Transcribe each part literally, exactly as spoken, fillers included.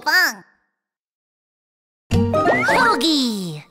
bang! Hogi!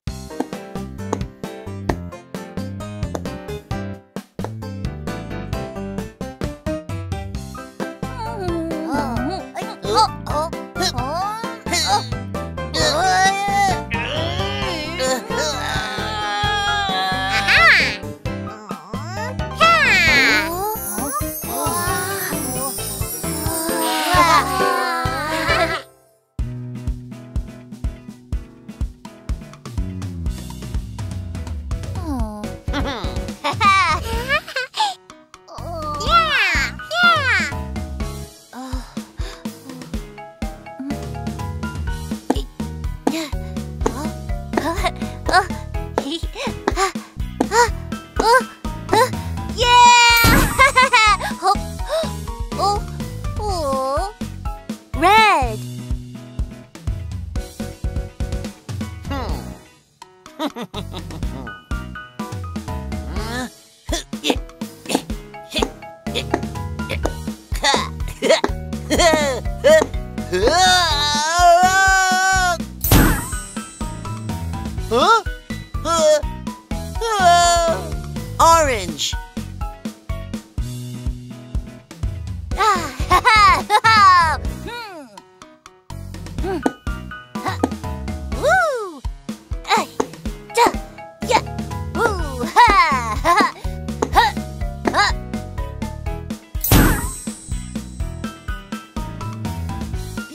Orange.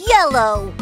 Yellow.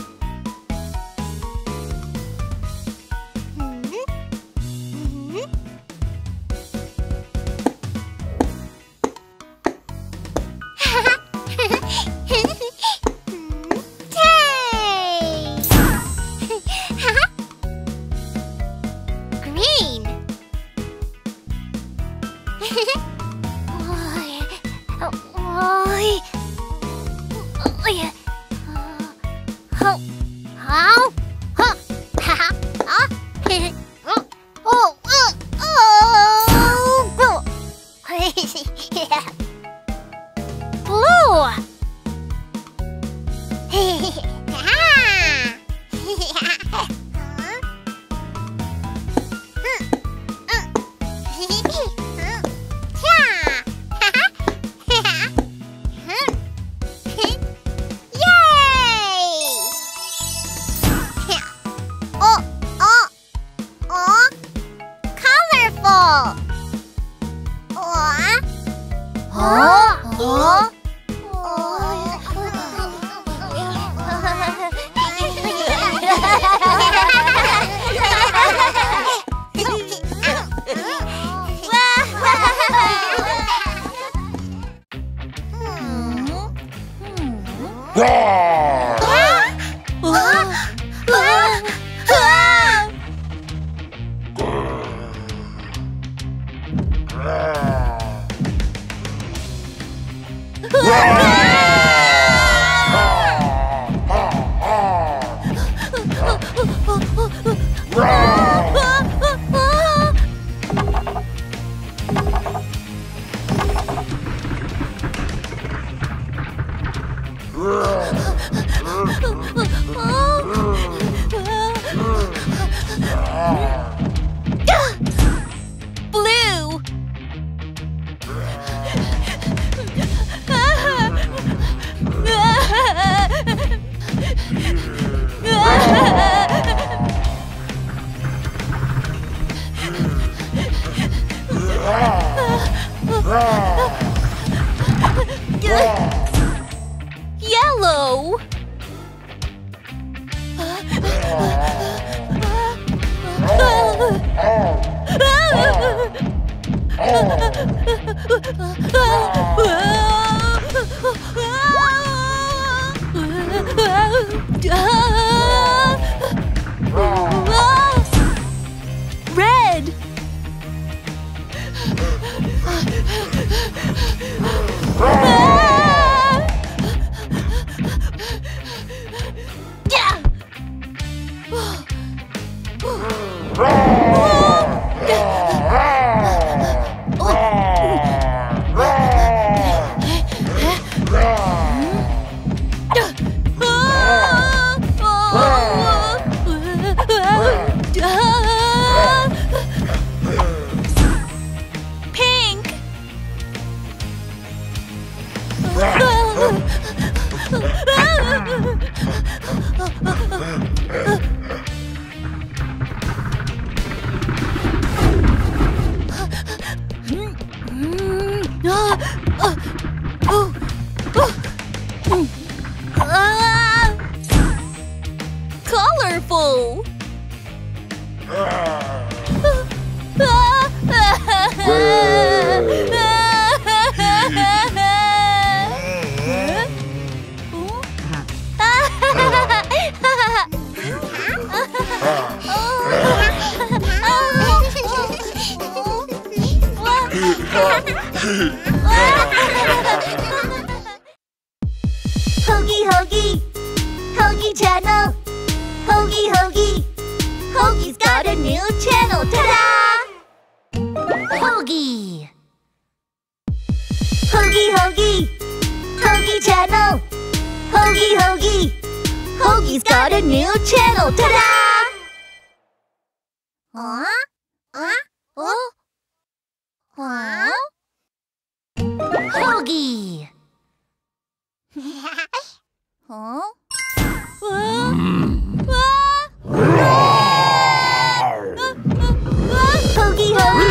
Yellow. Red. No! Hogi, Hogi, Hogi channel. Hogi, Hogi, Hogi's got a new channel. Ta-da! Hogi, Hogi, Hogi, Hogi channel. Hogi, Hogi, Hogi's got a new channel. Ta-da! Huh? Huh? Oh. Wow! Hogi! Huh? Hogi, Hogi!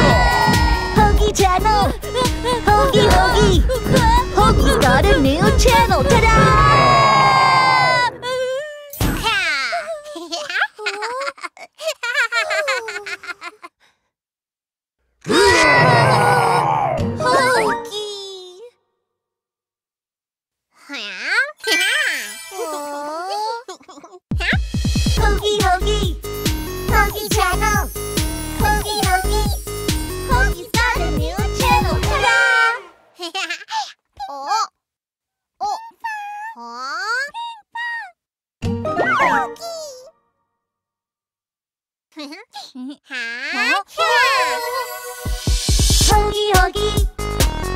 Hogi channel! Hogi, Hogi! Hogi's got a new channel! Ta-da! Hogi, Hogi, Hogi channel. Hogi, Hogi, Hogi's got a new channel. Ta-da! Oh, oh, oh, Hogi. Hogi,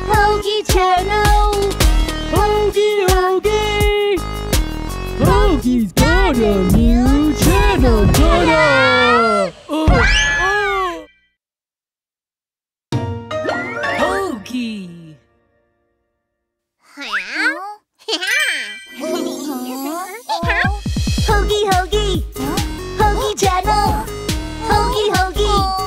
Hogi, Hogi channel. Hogi, Hogi, Hogi's got a new. Channel, channel. Oh, Hogi. Hogi, Hogi, Hogi channel. Hogi, Hogi, Hogi's got a new channel. Hogi, Hogi, Hogi, Hogi, Hogi, Hogi, Hogi, Hogi,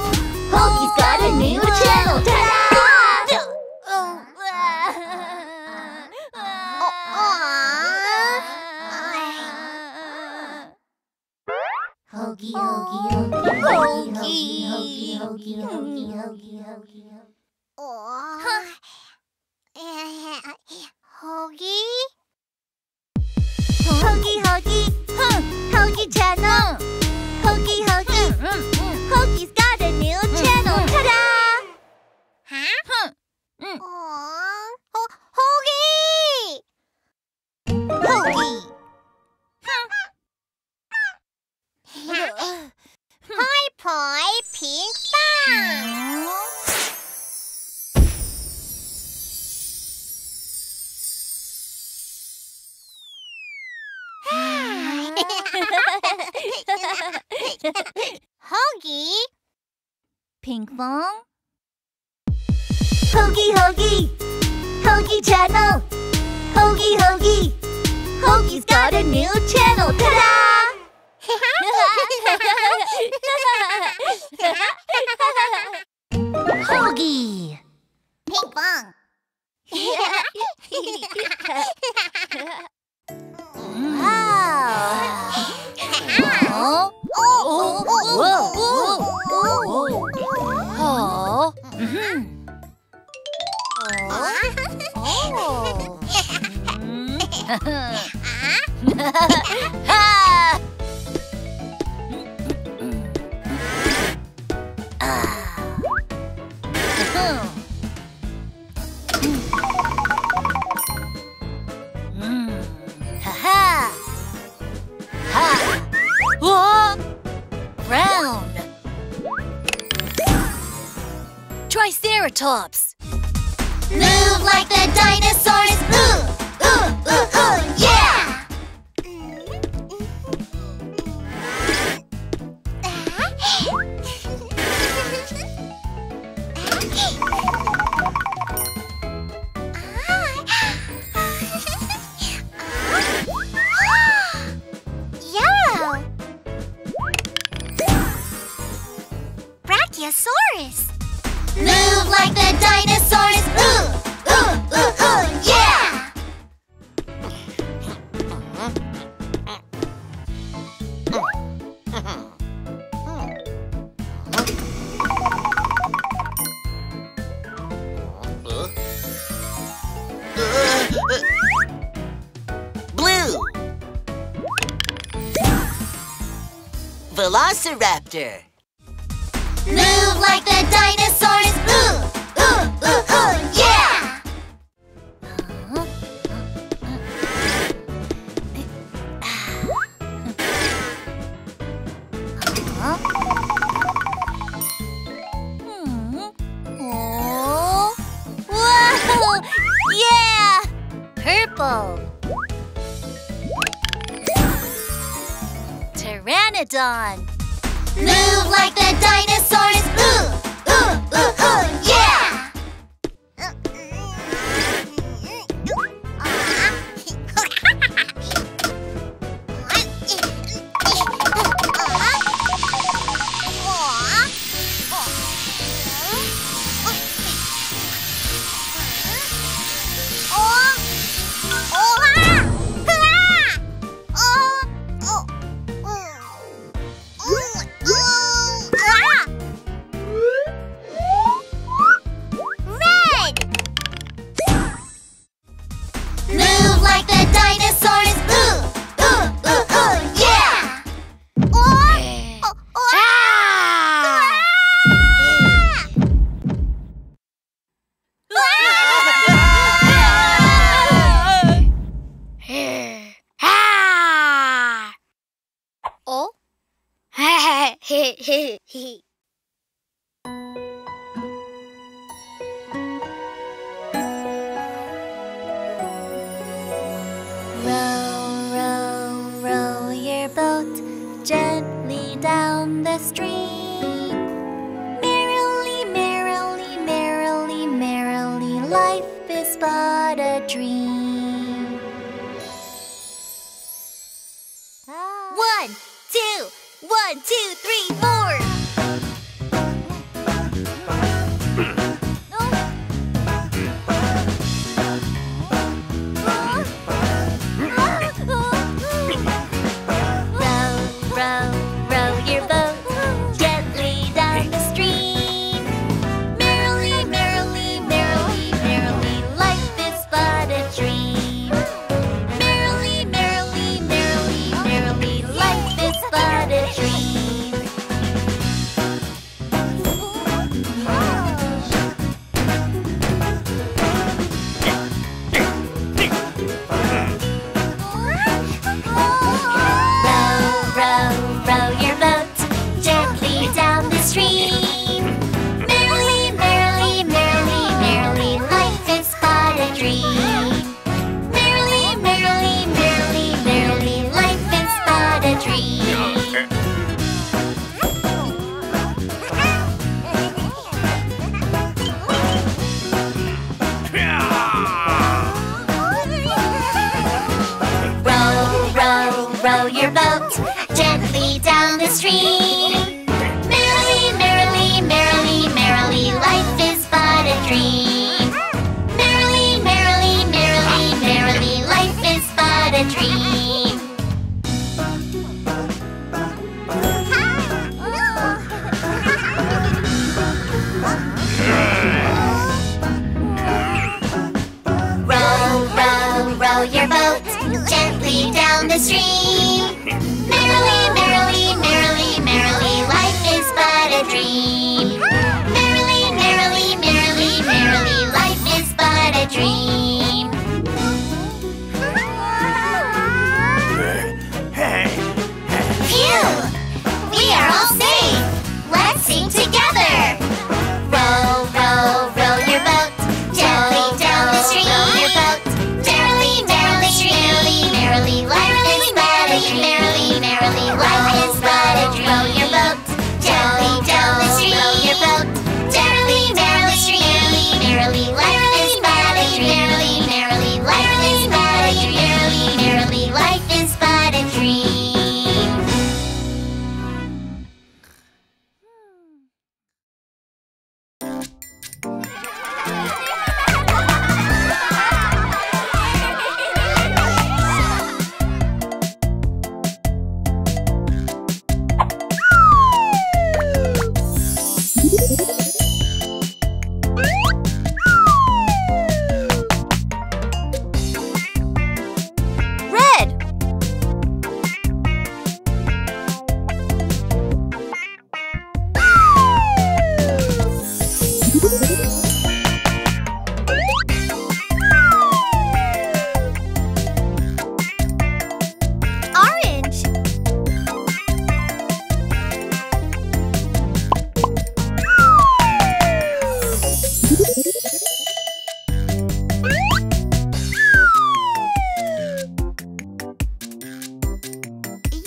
Hogi, Hogi, Hogi, Hogi channel. Hogi, Hogi, Hogi's got a new channel. Ta-da! Huh? Oh, Hogi! Hogi! Poi Poi Pink Bang! Hogi! Pink Bang? Hogi, Hogi! Hogi channel! Hogi, Hogi! Hogi's got a new channel! Ta-da! Hogi! Ping pong! Wow! Oh! Oh! Oh! Oh! Oh! Triceratops. Move like the dinosaurs. Ooh, ooh, ooh, ooh, yeah! Yeah! Brachiosaurus. Move like the dinosaurs, ooh, ooh, ooh, ooh, yeah! velociraptor. Move like the dinosaurs, ooh, ooh, ooh, ooh, yeah! Oh, whoa, yeah! Purple. Pteranodon. Move like the dinosaurs, ooh, ooh, ooh, ooh, yeah!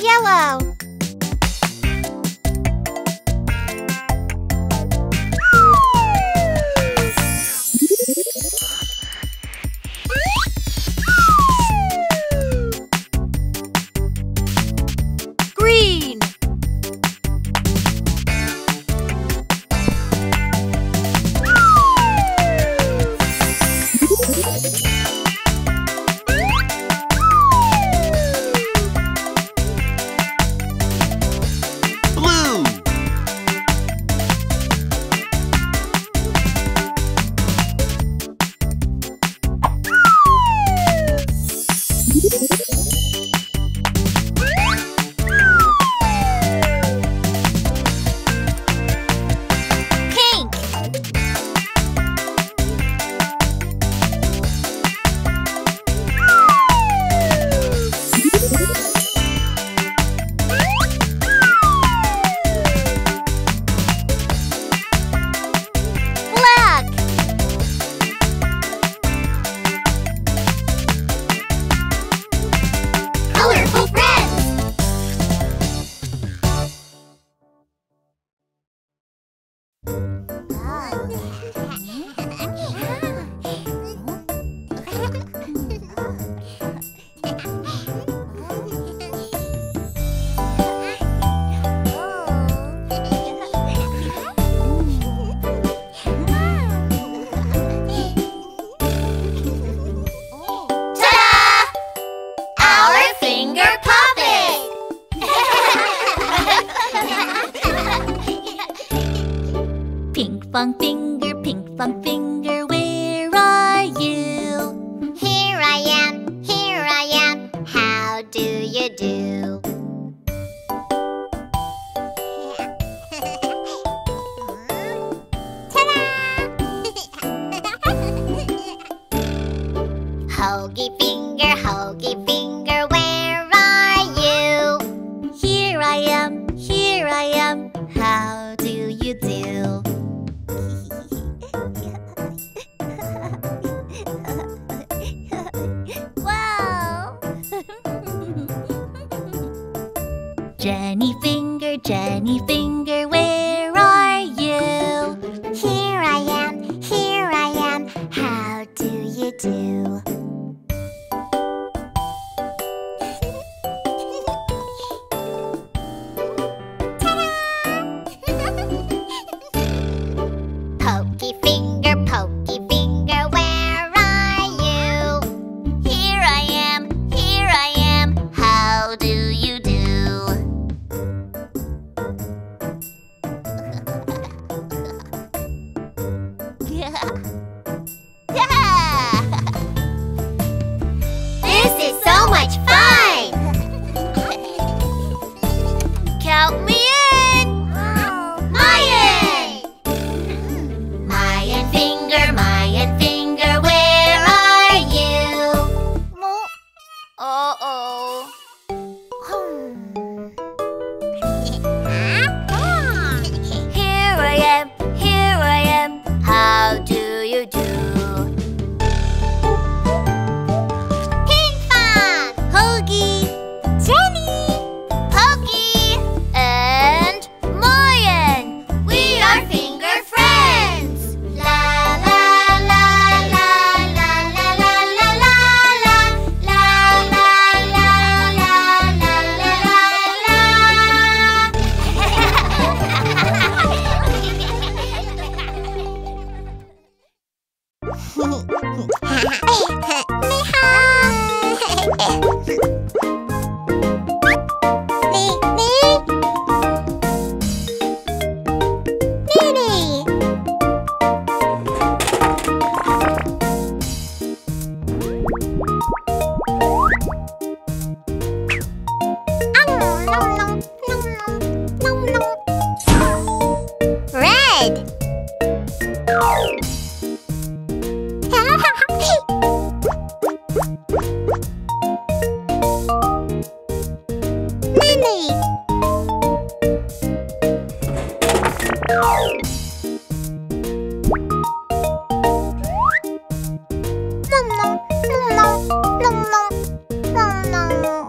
yellow. Hogi finger, hogi finger, where are you? Here I am, here I am, how do you do? Wow! Jenny finger, Jenny finger, where are you? Here I am, here I am, how do you do? No, no, no, no, no, no.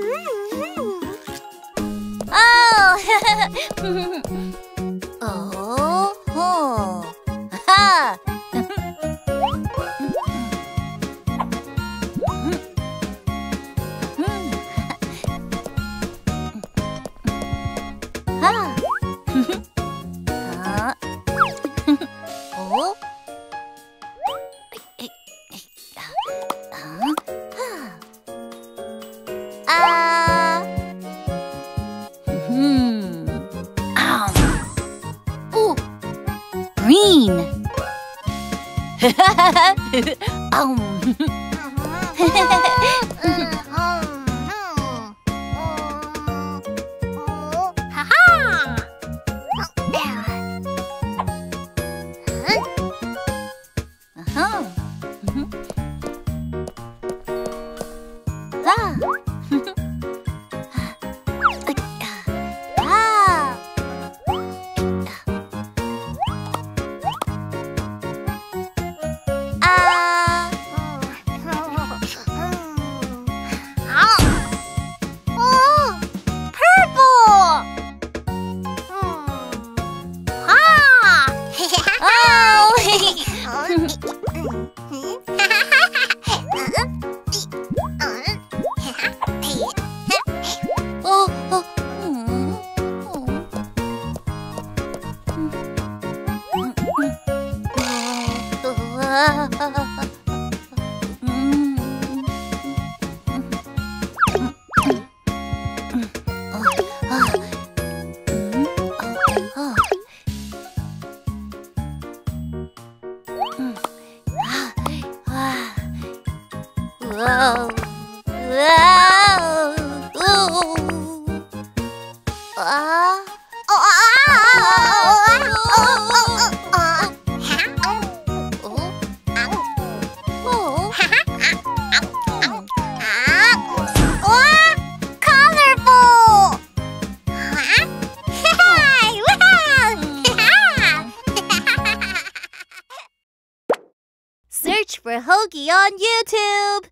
Oh! Oh! Oh! Ha! um. For Hogi on YouTube!